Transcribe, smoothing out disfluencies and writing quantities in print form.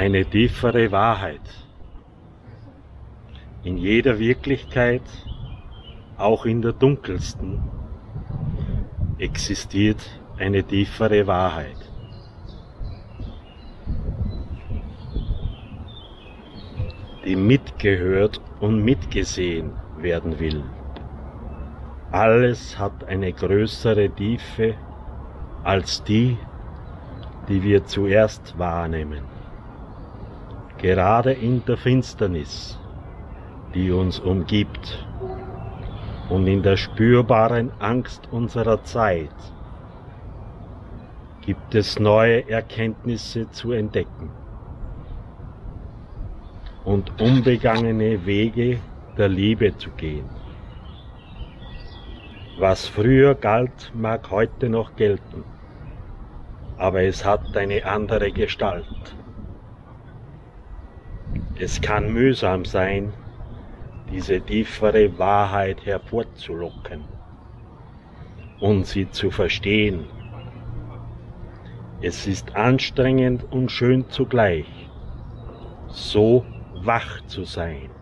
Eine tiefere Wahrheit. In jeder Wirklichkeit, auch in der dunkelsten, existiert eine tiefere Wahrheit. Die mitgehört und mitgesehen werden will. Alles hat eine größere Tiefe als die, die wir zuerst wahrnehmen. Gerade in der Finsternis, die uns umgibt und in der spürbaren Angst unserer Zeit, gibt es neue Erkenntnisse zu entdecken und unbegangene Wege der Liebe zu gehen. Was früher galt, mag heute noch gelten, aber es hat eine andere Gestalt. Es kann mühsam sein, diese tiefere Wahrheit hervorzulocken und sie zu verstehen. Es ist anstrengend und schön zugleich, so wach zu sein.